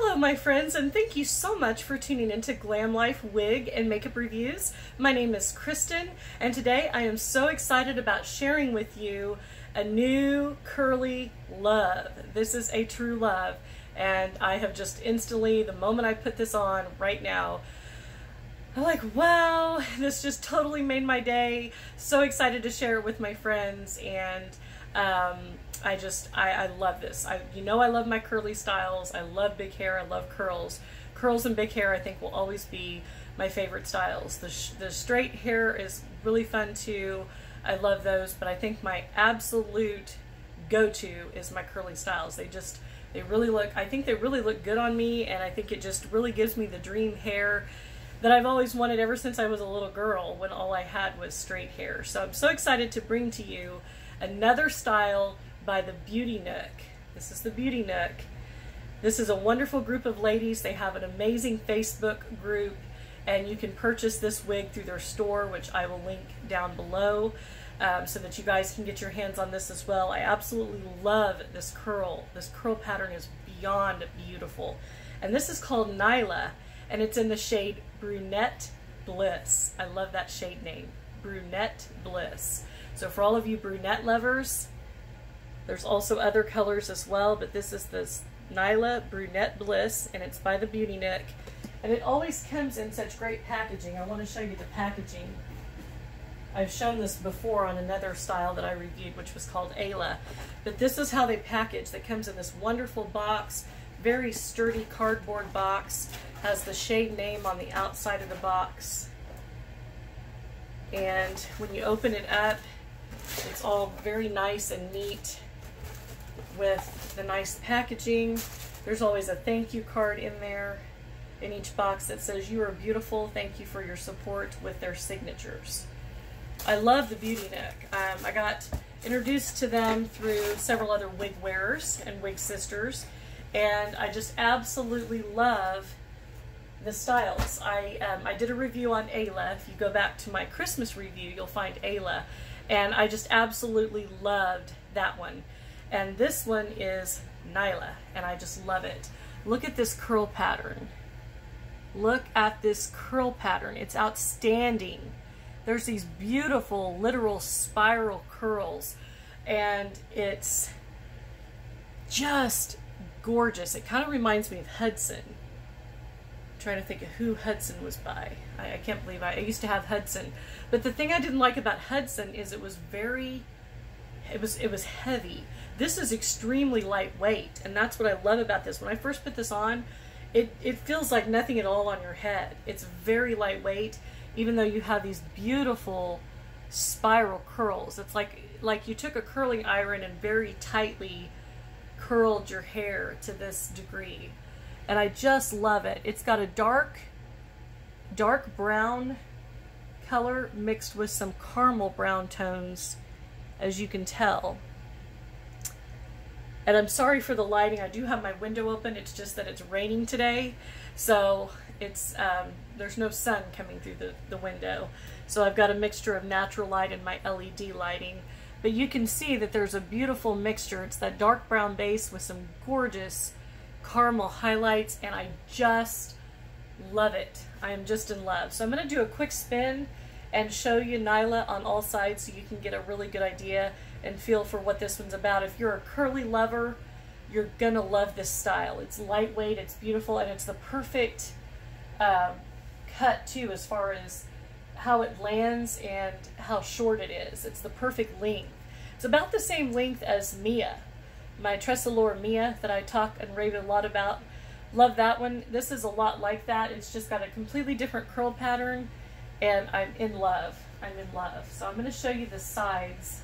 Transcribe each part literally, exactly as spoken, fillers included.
Hello my friends, and thank you so much for tuning into Glam Life Wig and Makeup Reviews. My name is Kristen, and today I am so excited about sharing with you a new curly love. This is a true love, and I have just instantly, the moment I put this on right now, I'm like, wow, this just totally made my day. So excited to share it with my friends, and um, I just, I, I love this. I, you know, I love my curly styles. I love big hair. I love curls. Curls and big hair, I think, will always be my favorite styles. The, sh the straight hair is really fun too. I love those, but I think my absolute go-to is my curly styles. They just, they really look, I think they really look good on me, and I think it just really gives me the dream hair that I've always wanted ever since I was a little girl, when all I had was straight hair. So I'm so excited to bring to you another style by The Beauty Nook. This is The Beauty Nook. This is a wonderful group of ladies. They have an amazing Facebook group, and you can purchase this wig through their store, which I will link down below, um, so that you guys can get your hands on this as well. I absolutely love this curl. This curl pattern is beyond beautiful. And this is called Nyla, and it's in the shade Brunette Bliss. I love that shade name, Brunette Bliss. So for all of you brunette lovers, there's also other colors as well, but this is this Nyla Brunette Bliss, and it's by The Beauty Nook. And it always comes in such great packaging. I want to show you the packaging. I've shown this before on another style that I reviewed, which was called Ayla. But this is how they package. That comes in this wonderful box, very sturdy cardboard box, has the shade name on the outside of the box. And when you open it up, it's all very nice and neat, with the nice packaging. There's always a thank you card in there, in each box, that says, "You are beautiful, thank you for your support," with their signatures. I love The Beauty Nook. Um, I got introduced to them through several other wig wearers and wig sisters, and I just absolutely love the styles. I, um, I did a review on Ayla. If you go back to my Christmas review, you'll find Ayla, and I just absolutely loved that one. And this one is Nyla, and I just love it. Look at this curl pattern. Look at this curl pattern. It's outstanding. There's these beautiful literal spiral curls, and it's just gorgeous. It kind of reminds me of Hudson. I'm trying to think of who Hudson was by. I, I can't believe I, I used to have Hudson. But the thing I didn't like about Hudson is it was very, it was, it was heavy. This is extremely lightweight, and that's what I love about this. When I first put this on, It, it feels like nothing at all on your head. It's very lightweight, even though you have these beautiful spiral curls. It's like, like you took a curling iron and very tightly curled your hair to this degree. And I just love it. It's got a dark, dark brown color mixed with some caramel brown tones, as you can tell. And I'm sorry for the lighting. I do have my window open. It's just that it's raining today, so it's um, there's no sun coming through the, the window. So I've got a mixture of natural light and my L E D lighting. But you can see that there's a beautiful mixture. It's that dark brown base with some gorgeous caramel highlights, and I just love it. I am just in love. So I'm going to do a quick spin and show you Nyla on all sides so you can get a really good idea and feel for what this one's about. If you're a curly lover, you're gonna love this style. It's lightweight, it's beautiful, and it's the perfect um, cut too, as far as how it lands and how short it is. It's the perfect length. It's about the same length as Mia, my Tressallure Mia that I talk and rave a lot about. Love that one. This is a lot like that. It's just got a completely different curl pattern, and I'm in love. I'm in love. So I'm gonna show you the sides.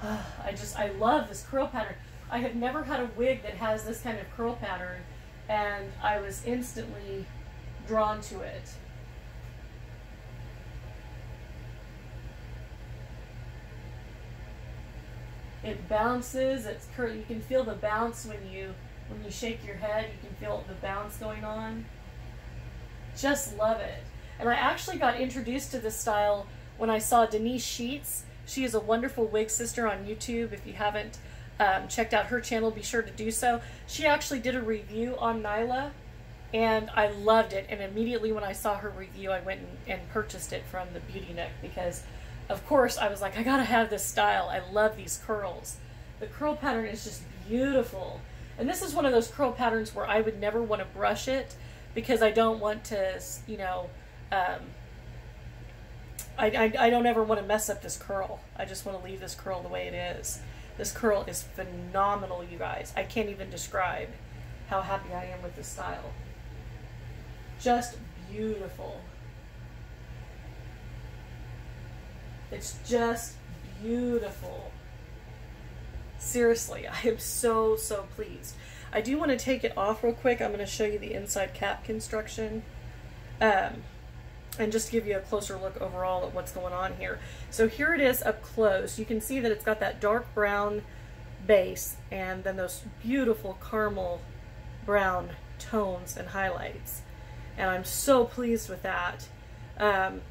Oh, I just, I love this curl pattern. I have never had a wig that has this kind of curl pattern, and I was instantly drawn to it. It bounces, it's curly. You can feel the bounce when you, when you shake your head, you can feel the bounce going on. Just love it. And I actually got introduced to this style when I saw Denise Sheets. She is a wonderful wig sister on YouTube. If you haven't um, checked out her channel, be sure to do so. She actually did a review on Nyla, and I loved it. And immediately when I saw her review, I went and, and purchased it from the Beauty Nook because, of course, I was like, I gotta have this style. I love these curls. The curl pattern is just beautiful. And this is one of those curl patterns where I would never want to brush it because I don't want to, you know, um, I, I, I don't ever want to mess up this curl. I just want to leave this curl the way it is. This curl is phenomenal, you guys. I can't even describe how happy I am with this style. Just beautiful. It's just beautiful. Seriously, I am so, so pleased. I do want to take it off real quick. I'm going to show you the inside cap construction um, and just give you a closer look overall at what's going on here. So here it is up close. You can see that it's got that dark brown base and then those beautiful caramel brown tones and highlights. And I'm so pleased with that. Um,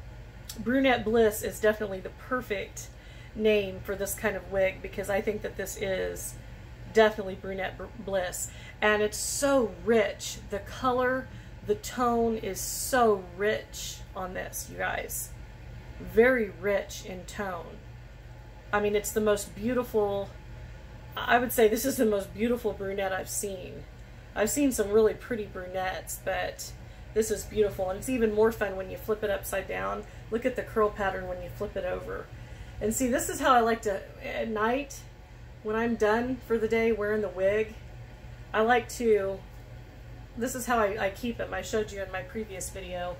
Brunette Bliss is definitely the perfect name for this kind of wig because I think that this is definitely Brunette Bliss, and it's so rich. The color, the tone is so rich on this, you guys. Very rich in tone. I mean, it's the most beautiful, I would say this is the most beautiful brunette I've seen. I've seen some really pretty brunettes, but this is beautiful, and it's even more fun when you flip it upside down. Look at the curl pattern when you flip it over. And see, this is how I like to, at night, when I'm done for the day wearing the wig, I like to, this is how I, I keep them. I showed you in my previous video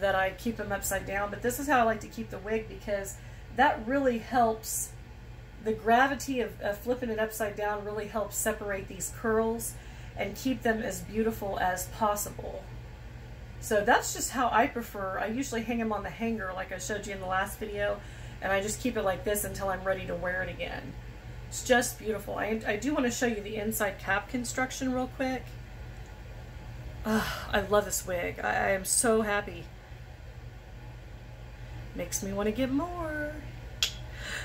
that I keep them upside down, but this is how I like to keep the wig because that really helps, the gravity of, of flipping it upside down really helps separate these curls and keep them as beautiful as possible. So that's just how I prefer. I usually hang them on the hanger like I showed you in the last video. And I just keep it like this until I'm ready to wear it again. It's just beautiful. I, I do want to show you the inside cap construction real quick. Oh, I love this wig. I, I am so happy. Makes me want to get more.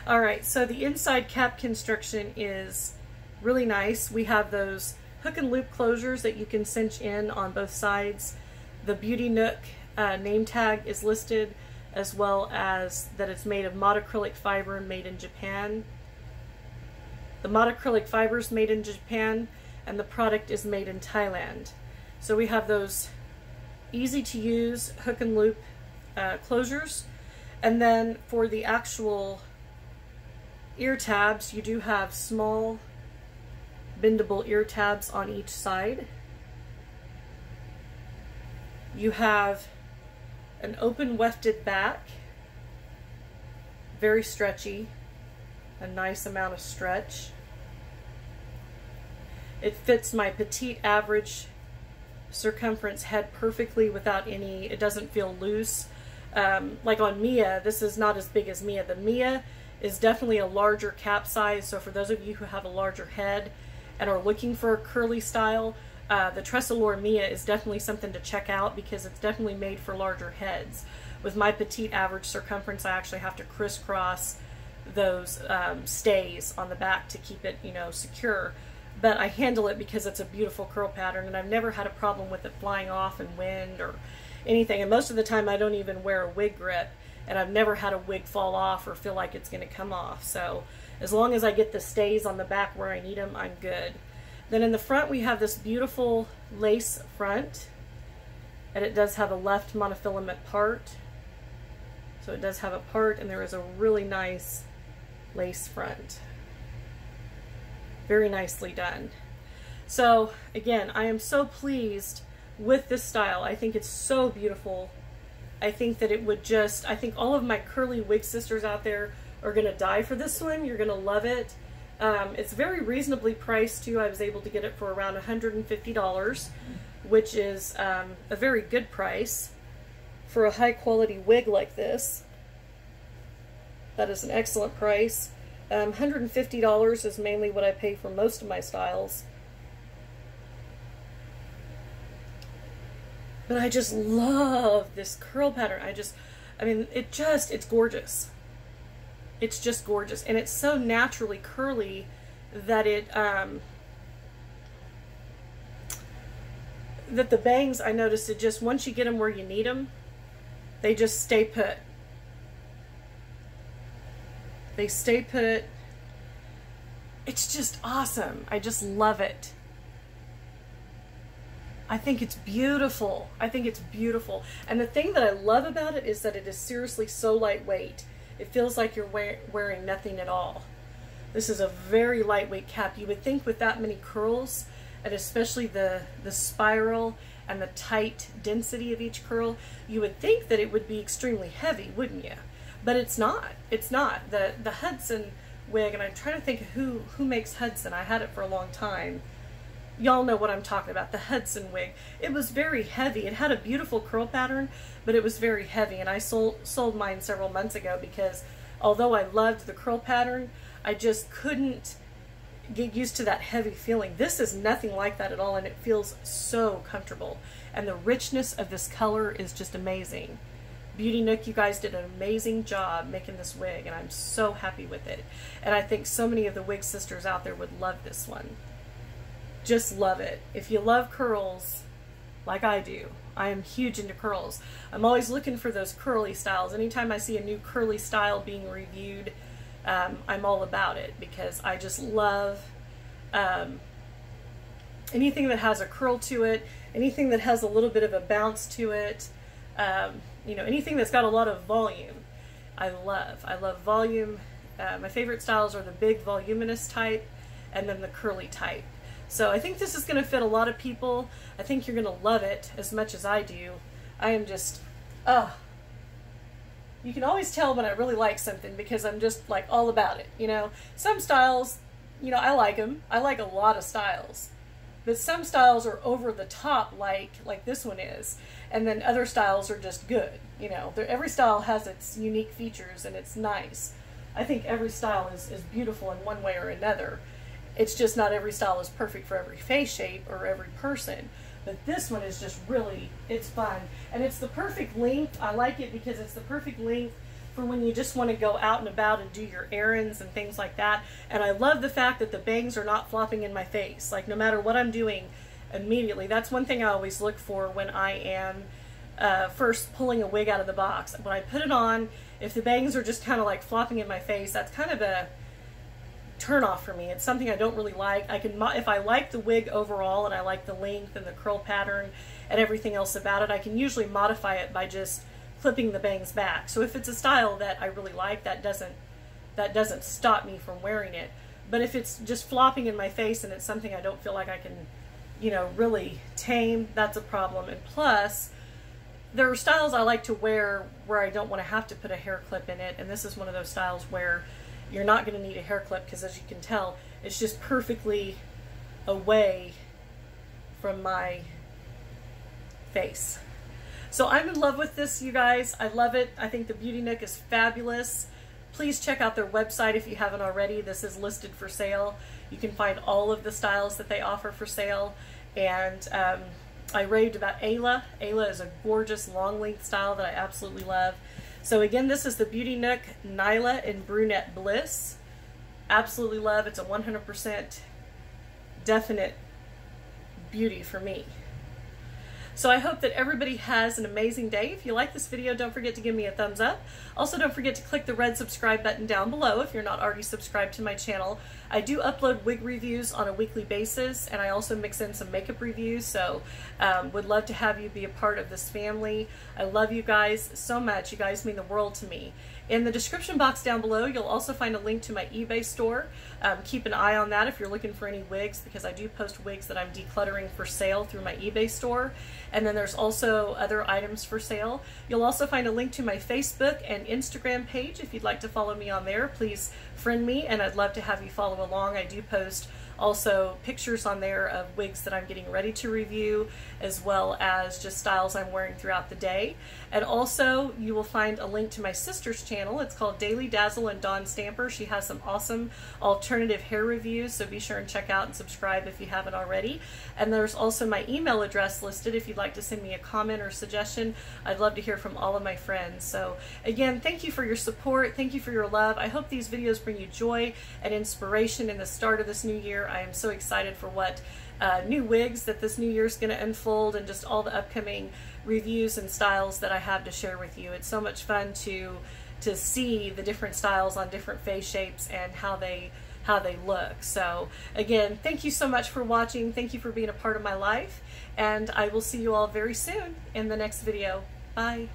Alright, so the inside cap construction is really nice. We have those hook and loop closures that you can cinch in on both sides. The Beauty Nook uh, name tag is listed, as well as that it's made of modacrylic fiber and made in Japan. The modacrylic fiber is made in Japan and the product is made in Thailand. So we have those easy to use hook and loop uh, closures. And then for the actual ear tabs, you do have small bendable ear tabs on each side. You have an open wefted back, very stretchy, a nice amount of stretch. It fits my petite average circumference head perfectly without any, it doesn't feel loose. Um, like on Mia, this is not as big as Mia. The Mia is definitely a larger cap size, so for those of you who have a larger head and are looking for a curly style, Uh, the Tressallure Mia is definitely something to check out because it's definitely made for larger heads. With my petite average circumference, I actually have to crisscross those um, stays on the back to keep it, you know, secure. But I handle it because it's a beautiful curl pattern, and I've never had a problem with it flying off in wind or anything. And most of the time, I don't even wear a wig grip, and I've never had a wig fall off or feel like it's going to come off. So as long as I get the stays on the back where I need them, I'm good. Then in the front, we have this beautiful lace front, and it does have a left monofilament part. So it does have a part, and there is a really nice lace front. Very nicely done. So again, I am so pleased with this style. I think it's so beautiful. I think that it would just, I think all of my curly wig sisters out there are gonna die for this one. You're gonna love it. Um, it's very reasonably priced too. I was able to get it for around one hundred fifty dollars, which is um, a very good price for a high quality wig like this. That is an excellent price. Um, one hundred fifty dollars is mainly what I pay for most of my styles. But I just love this curl pattern. I just, I mean, it just, it's gorgeous. It's just gorgeous, and it's so naturally curly that it um, that the bangs, I noticed it just, once you get them where you need them, they just stay put. They stay put. It's just awesome. I just love it. I think it's beautiful. I think it's beautiful. And the thing that I love about it is that it is seriously so lightweight. It feels like you're wear wearing nothing at all. This is a very lightweight cap. You would think with that many curls, and especially the, the spiral and the tight density of each curl, you would think that it would be extremely heavy, wouldn't you? But it's not. It's not. The, the Hudson wig, and I'm trying to think of who, who makes Hudson. I had it for a long time. Y'all know what I'm talking about, the Hudson wig. It was very heavy. It had a beautiful curl pattern, but it was very heavy, and I sold, sold mine several months ago because although I loved the curl pattern, I just couldn't get used to that heavy feeling. This is nothing like that at all, and it feels so comfortable. And the richness of this color is just amazing. Beauty Nook, you guys did an amazing job making this wig, and I'm so happy with it. And I think so many of the wig sisters out there would love this one. Just love it. If you love curls like I do, I am huge into curls. I'm always looking for those curly styles. Anytime I see a new curly style being reviewed, um, I'm all about it because I just love um, anything that has a curl to it, anything that has a little bit of a bounce to it, um, you know, anything that's got a lot of volume. I love. I love volume. Uh, my favorite styles are the big voluminous type and then the curly type. So I think this is going to fit a lot of people. I think you're going to love it as much as I do. I am just, oh. You can always tell when I really like something because I'm just like all about it, you know. Some styles, you know, I like them. I like a lot of styles. But some styles are over the top like, like this one is. And then other styles are just good, you know. They're, every style has its unique features and it's nice. I think every style is, is beautiful in one way or another. It's just not every style is perfect for every face shape or every person. But this one is just really, it's fun. And it's the perfect length. I like it because it's the perfect length for when you just want to go out and about and do your errands and things like that. And I love the fact that the bangs are not flopping in my face. Like no matter what I'm doing immediately, that's one thing I always look for when I am uh, first pulling a wig out of the box. When I put it on, if the bangs are just kind of like flopping in my face, that's kind of a turn off for me. It's something I don't really like. I can, if I like the wig overall and I like the length and the curl pattern and everything else about it, I can usually modify it by just clipping the bangs back. So if it's a style that I really like, that doesn't that doesn't stop me from wearing it. But if it's just flopping in my face and it's something I don't feel like I can, you know, really tame, that's a problem. And plus, there are styles I like to wear where I don't want to have to put a hair clip in it, and this is one of those styles where you're not going to need a hair clip because, as you can tell, it's just perfectly away from my face. So I'm in love with this, you guys. I love it. I think the Beauty Nook is fabulous. Please check out their website if you haven't already. This is listed for sale. You can find all of the styles that they offer for sale. And um, I raved about Ayla. Ayla is a gorgeous long length style that I absolutely love. So again, this is the Beauty Nook, Nyla and Brunette Bliss. Absolutely love. It's a one hundred percent definite beauty for me. So I hope that everybody has an amazing day. If you like this video, don't forget to give me a thumbs up. Also, don't forget to click the red subscribe button down below if you're not already subscribed to my channel. I do upload wig reviews on a weekly basis, and I also mix in some makeup reviews, so um, would love to have you be a part of this family. I love you guys so much. You guys mean the world to me. In the description box down below, you'll also find a link to my eBay store. Um, keep an eye on that if you're looking for any wigs, because I do post wigs that I'm decluttering for sale through my eBay store. And then there's also other items for sale. You'll also find a link to my Facebook and Instagram page. If you'd like to follow me on there, please friend me, and I'd love to have you follow along. I do post Also pictures on there of wigs that I'm getting ready to review, as well as just styles I'm wearing throughout the day. And also you will find a link to my sister's channel. It's called Daily Dazzle and Dawn Stamper. She has some awesome alternative hair reviews, so be sure and check out and subscribe if you haven't already. And there's also my email address listed if you'd like to send me a comment or suggestion. I'd love to hear from all of my friends. So again, thank you for your support. Thank you for your love. I hope these videos bring you joy and inspiration in the start of this new year. I am so excited for what uh, new wigs that this new year is going to unfold, and just all the upcoming reviews and styles that I have to share with you. It's so much fun to to see the different styles on different face shapes and how they how they look. So again, thank you so much for watching. Thank you for being a part of my life, and I will see you all very soon in the next video. Bye.